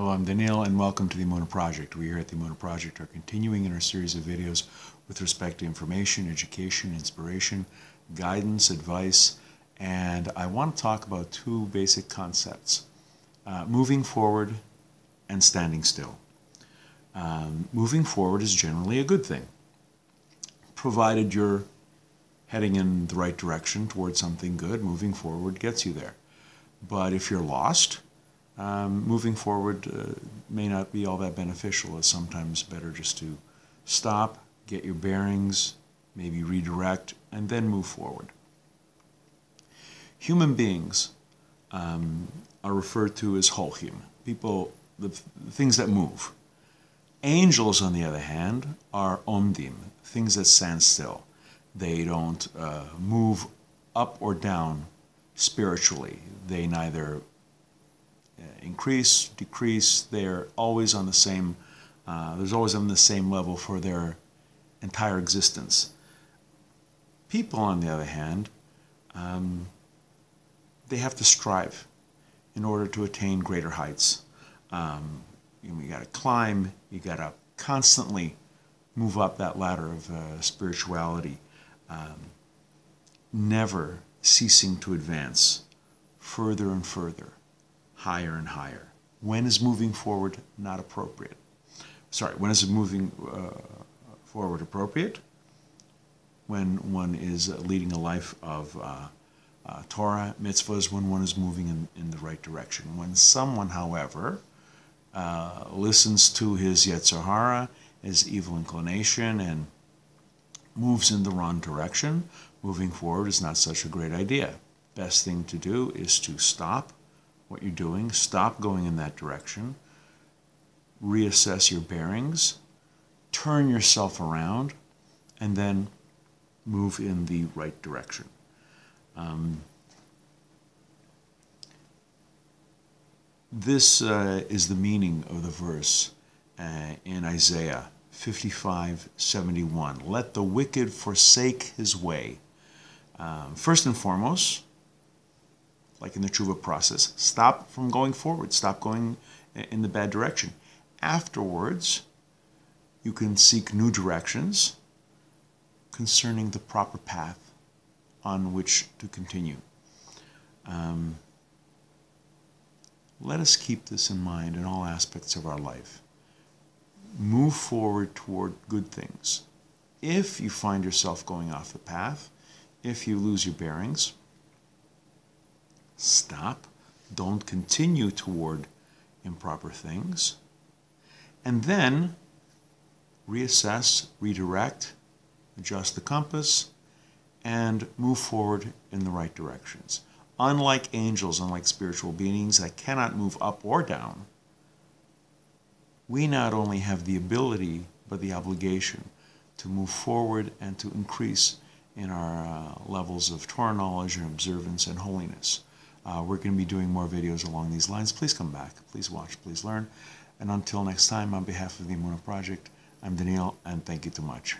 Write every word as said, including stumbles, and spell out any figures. Hello, I'm Daniel, and welcome to the Emunah Project. We here at the Emunah Project are continuing in our series of videos with respect to information, education, inspiration, guidance, advice, and I want to talk about two basic concepts, uh, moving forward and standing still. Um, moving forward is generally a good thing, provided you're heading in the right direction towards something good. Moving forward gets you there. But if you're lost, Um, moving forward uh, may not be all that beneficial. It's sometimes better just to stop, get your bearings, maybe redirect, and then move forward. Human beings um, are referred to as holchim, people, the, the things that move. Angels, on the other hand, are omdim, things that stand still. They don't uh, move up or down spiritually. They neither increase, decrease. They're always on the same, uh, there's always on the same level for their entire existence. People, on the other hand, um, they have to strive in order to attain greater heights. Um, you know, you got to climb, you got to constantly move up that ladder of uh, spirituality, um, never ceasing to advance further and further. Higher and higher. When is moving forward not appropriate? Sorry, when is moving uh, forward appropriate? When one is leading a life of uh, uh, Torah, mitzvahs, when one is moving in, in the right direction. When someone, however, uh, listens to his yetzer hara, his evil inclination, and moves in the wrong direction, moving forward is not such a great idea. Best thing to do is to stop what you're doing, stop going in that direction, reassess your bearings, turn yourself around, and then move in the right direction. Um, this uh, is the meaning of the verse uh, in Isaiah fifty-five seventy-one. Let the wicked forsake his way. Um, first and foremost, like in the tshuva process, stop from going forward, stop going in the bad direction. Afterwards, you can seek new directions concerning the proper path on which to continue. Um, let us keep this in mind in all aspects of our life. Move forward toward good things. If you find yourself going off the path, if you lose your bearings, stop, don't continue toward improper things, and then reassess, redirect, adjust the compass, and move forward in the right directions. Unlike angels, unlike spiritual beings that cannot move up or down, we not only have the ability, but the obligation to move forward and to increase in our uh, levels of Torah knowledge and observance and holiness. Uh, we're going to be doing more videos along these lines. Please come back. Please watch. Please learn. And until next time, on behalf of the Emunah Project, I'm Daniel, and thank you too much.